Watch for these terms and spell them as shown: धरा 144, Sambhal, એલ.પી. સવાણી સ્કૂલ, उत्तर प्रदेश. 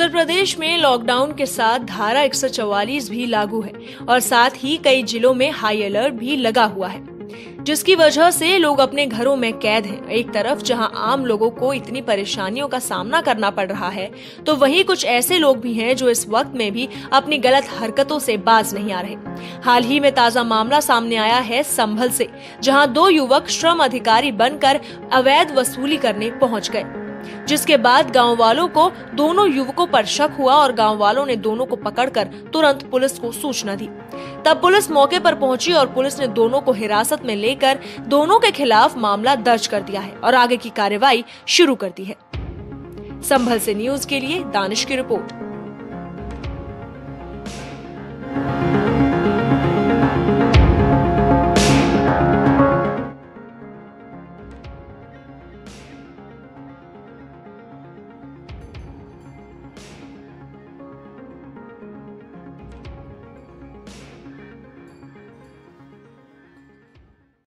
उत्तर प्रदेश में लॉकडाउन के साथ धारा 144 भी लागू है और साथ ही कई जिलों में हाई अलर्ट भी लगा हुआ है, जिसकी वजह से लोग अपने घरों में कैद हैं। एक तरफ जहां आम लोगों को इतनी परेशानियों का सामना करना पड़ रहा है, तो वहीं कुछ ऐसे लोग भी हैं जो इस वक्त में भी अपनी गलत हरकतों से बाज नहीं आ रहे। हाल ही में ताजा मामला सामने आया है संभल से, जहां 2 युवक श्रम अधिकारी बनकर अवैध वसूली करने पहुंच गए, जिसके बाद गाँव वालों को दोनों युवकों पर शक हुआ और गाँव वालों ने दोनों को पकड़कर तुरंत पुलिस को सूचना दी। तब पुलिस मौके पर पहुंची और पुलिस ने दोनों को हिरासत में लेकर दोनों के खिलाफ मामला दर्ज कर दिया है और आगे की कार्रवाई शुरू कर दी है। संभल से न्यूज़ के लिए दानिश की रिपोर्ट।